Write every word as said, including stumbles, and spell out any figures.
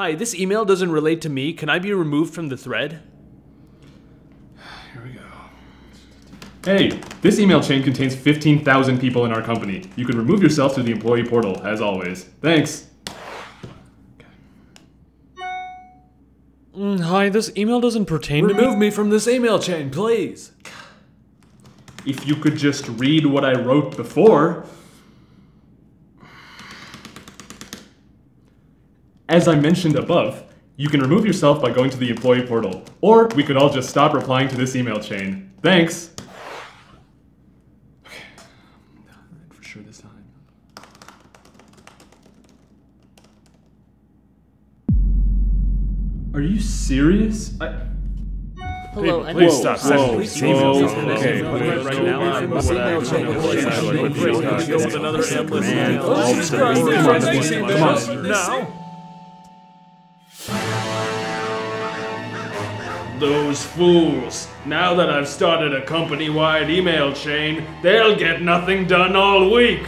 Hi, this email doesn't relate to me. Can I be removed from the thread? Here we go. Hey, this email chain contains fifteen thousand people in our company. You can remove yourself through the employee portal, as always. Thanks. Mm, hi, this email doesn't pertain Remove to me. Remove me from this email chain, please. If you could just read what I wrote before. As I mentioned above, you can remove yourself by going to the employee portal, or we could all just stop replying to this email chain. Thanks. Okay, I'm not right for sure this time. Are you serious? I... Hello, hey, please stop. Whoa. Please whoa. Whoa. Okay, right now. Now. Those fools. Now that I've started a company-wide email chain, they'll get nothing done all week.